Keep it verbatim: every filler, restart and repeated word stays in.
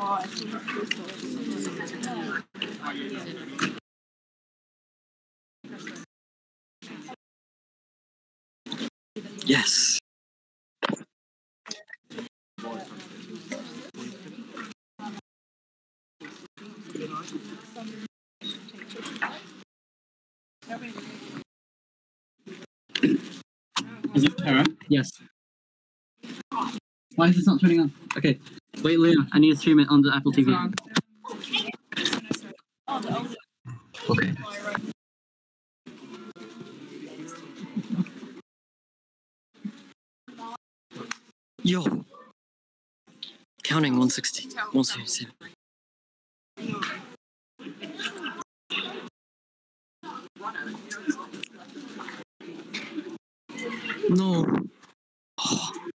Oh, I see. Yes. Is it Tara? Yes. Why is this not turning on? Okay. Wait, Leah, I need to stream it on the Apple T V. Okay. Yo. Counting one sixty. one sixty-seven. No. Oh.